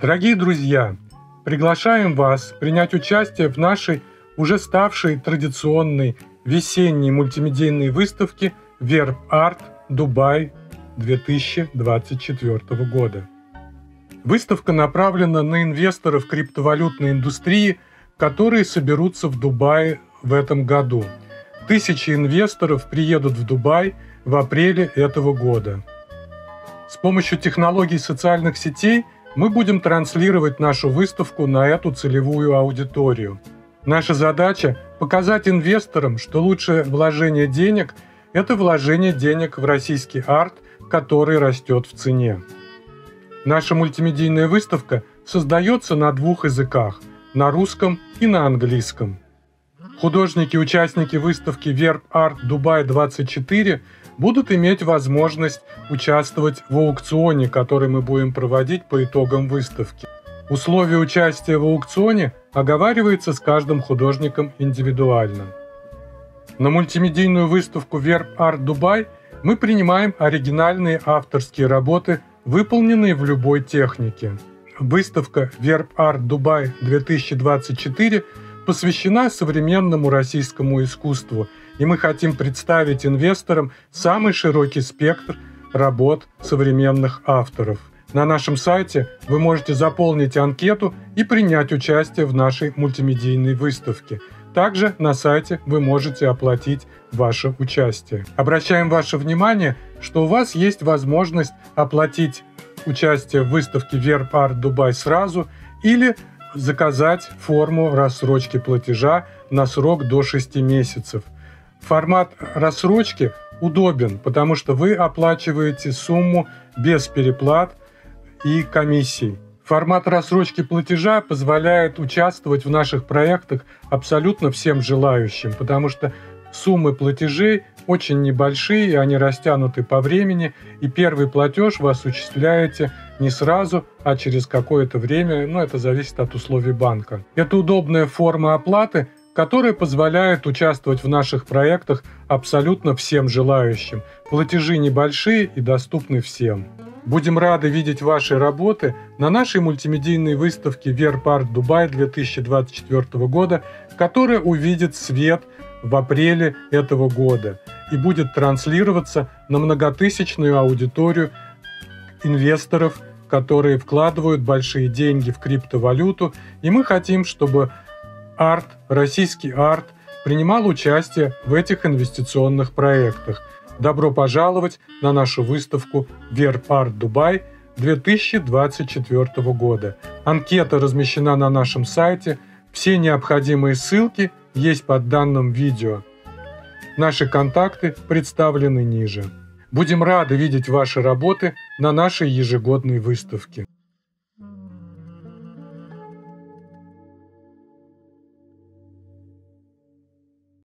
Дорогие друзья, приглашаем вас принять участие в нашей уже ставшей традиционной весенней мультимедийной выставке VerbArt Dubai 2024 года. Выставка направлена на инвесторов криптовалютной индустрии, которые соберутся в Дубае в этом году. Тысячи инвесторов приедут в Дубай в апреле этого года. С помощью технологий социальных сетей мы будем транслировать нашу выставку на эту целевую аудиторию. Наша задача – показать инвесторам, что лучшее вложение денег – это вложение денег в российский арт, который растет в цене. Наша мультимедийная выставка создается на двух языках – на русском и на английском. Художники-участники выставки VerbArt Dubai 24 будут иметь возможность участвовать в аукционе, который мы будем проводить по итогам выставки. Условия участия в аукционе оговариваются с каждым художником индивидуально. На мультимедийную выставку VerbArt Dubai мы принимаем оригинальные авторские работы, выполненные в любой технике. Выставка VerbArt Dubai 2024 посвящена современному российскому искусству, и мы хотим представить инвесторам самый широкий спектр работ современных авторов. На нашем сайте вы можете заполнить анкету и принять участие в нашей мультимедийной выставке. Также на сайте вы можете оплатить ваше участие. Обращаем ваше внимание, что у вас есть возможность оплатить участие в выставке VerbArt Dubai сразу или заказать форму рассрочки платежа на срок до 6 месяцев. Формат рассрочки удобен, потому что вы оплачиваете сумму без переплат и комиссий. Формат рассрочки платежа позволяет участвовать в наших проектах абсолютно всем желающим, потому что суммы платежей очень небольшие, они растянуты по времени, и первый платеж вы осуществляете не сразу, а через какое-то время, но это зависит от условий банка. Это удобная форма оплаты, которая позволяет участвовать в наших проектах абсолютно всем желающим. Платежи небольшие и доступны всем. Будем рады видеть ваши работы на нашей мультимедийной выставке VerbArt Dubai 2024 года, которая увидит свет в апреле этого года и будет транслироваться на многотысячную аудиторию инвесторов, которые вкладывают большие деньги в криптовалюту, и мы хотим, чтобы арт, российский арт, принимал участие в этих инвестиционных проектах. Добро пожаловать на нашу выставку VerbArt Dubai 2024 года. Анкета размещена на нашем сайте. Все необходимые ссылки есть под данным видео. Наши контакты представлены ниже. Будем рады видеть ваши работы на нашей ежегодной выставке.